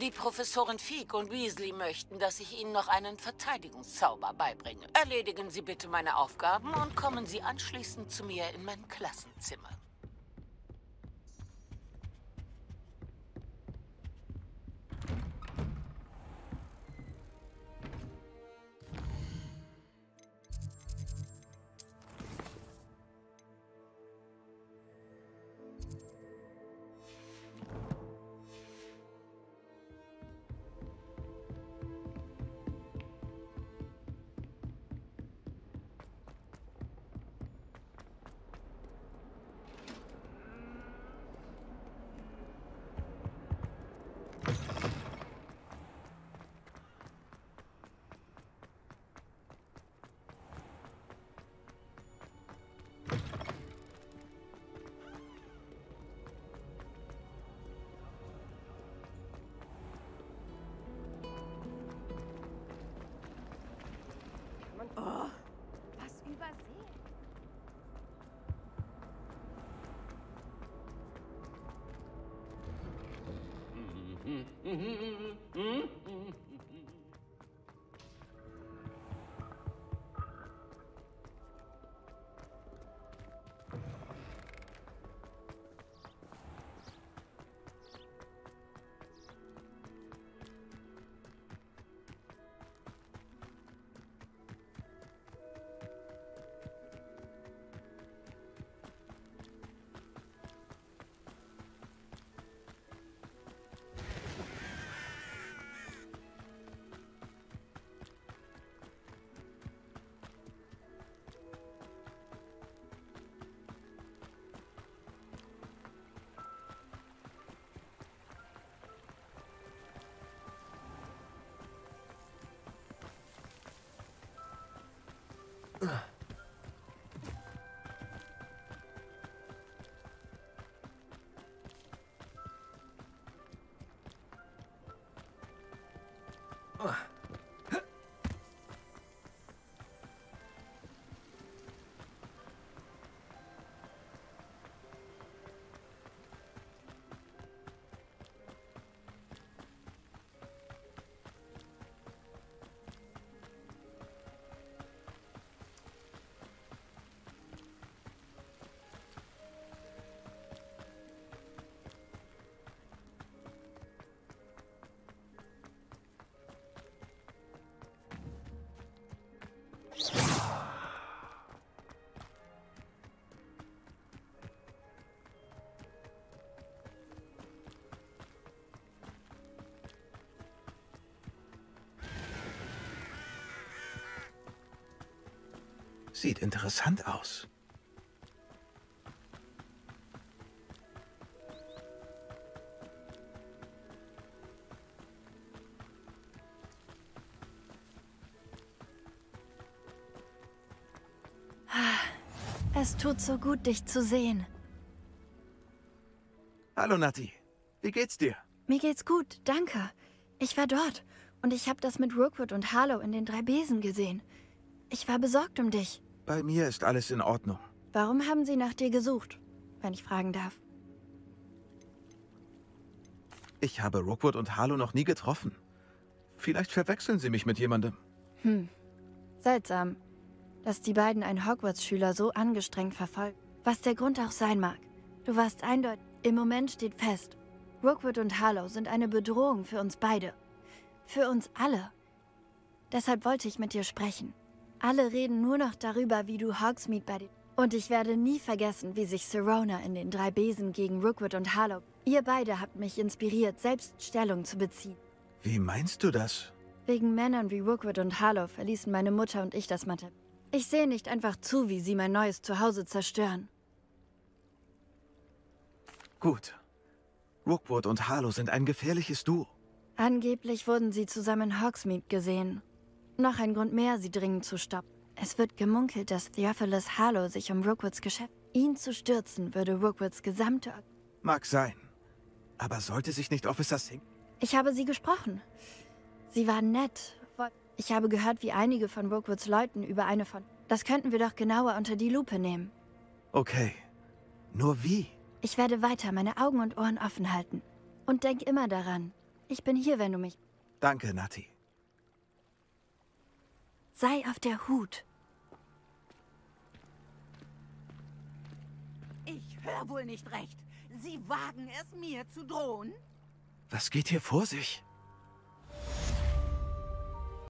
Die Professorin Fig und Weasley möchten, dass ich Ihnen noch einen Verteidigungszauber beibringe. Erledigen Sie bitte meine Aufgaben und kommen Sie anschließend zu mir in mein Klassenzimmer. Sieht interessant aus. Es tut so gut, dich zu sehen. Hallo, Natti. Wie geht's dir? Mir geht's gut, danke. Ich war dort und ich habe das mit Rookwood und Harlow in den 3 Besen gesehen. Ich war besorgt um dich. Bei mir ist alles in Ordnung. Warum haben sie nach dir gesucht, wenn ich fragen darf? Ich habe Rookwood und Harlow noch nie getroffen. Vielleicht verwechseln sie mich mit jemandem. Seltsam, dass die beiden einen Hogwarts-Schüler so angestrengt verfolgen. Was der Grund auch sein mag. Du warst eindeutig. Im Moment steht fest, Rookwood und Harlow sind eine Bedrohung für uns beide. Für uns alle. Deshalb wollte ich mit dir sprechen. Alle reden nur noch darüber, wie du Hogsmeade bei den... Und ich werde nie vergessen, wie sich Sirona in den 3 Besen gegen Rookwood und Harlow... Ihr beide habt mich inspiriert, selbst Stellung zu beziehen. Wie meinst du das? Wegen Männern wie Rookwood und Harlow verließen meine Mutter und ich das Mathe. Ich sehe nicht einfach zu, wie sie mein neues Zuhause zerstören. Gut. Rookwood und Harlow sind ein gefährliches Duo. Angeblich wurden sie zusammen in Hogsmeade gesehen. Noch ein Grund mehr, sie dringend zu stoppen. Es wird gemunkelt, dass Theophilus Harlow sich um Rookwoods Geschäft... Ihn zu stürzen, würde Rookwoods gesamte... Mag sein. Aber sollte sich nicht Officer Singh... Ich habe sie gesprochen. Sie war nett. Ich habe gehört, wie einige von Rookwoods Leuten über eine von... Das könnten wir doch genauer unter die Lupe nehmen. Okay. Nur wie? Ich werde weiter meine Augen und Ohren offen halten. Und denk immer daran. Ich bin hier, wenn du mich... Danke, Natti. Sei auf der Hut. Ich höre wohl nicht recht. Sie wagen es, mir zu drohen? Was geht hier vor sich?